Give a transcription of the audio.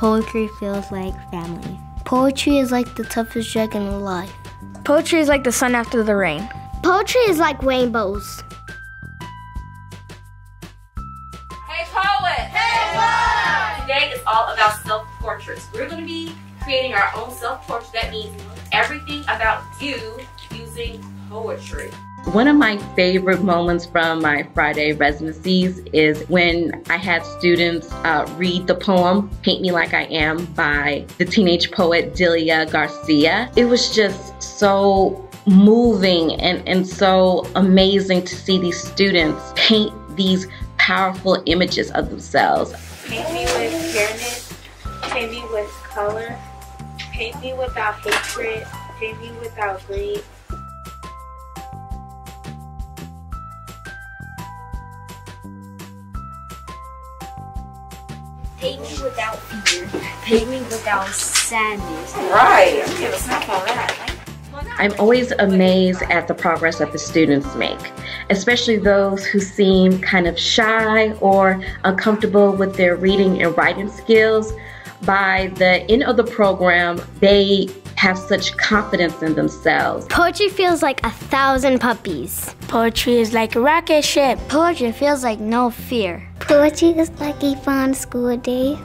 Poetry feels like family. Poetry is like the toughest drug in life. Poetry is like the sun after the rain. Poetry is like rainbows. Hey poet! Hey poet! Today is all about self-portraits. We're going to be creating our own self-portrait. That means everything about you using poetry. One of my favorite moments from my Friday residencies is when I had students read the poem, Paint Me Like I Am by the teenage poet Delia Garcia. It was just so moving and so amazing to see these students paint these powerful images of themselves. Paint me with fairness, paint me with color, paint me without hatred, paint me without greed. Paint me without fear. Paint me without sadness. Right. I'm always amazed at the progress that the students make, especially those who seem kind of shy or uncomfortable with their reading and writing skills. By the end of the program, they have such confidence in themselves. Poetry feels like 1,000 puppies. Poetry is like a rocket ship. Poetry feels like no fear. Poetry is like a fun school day.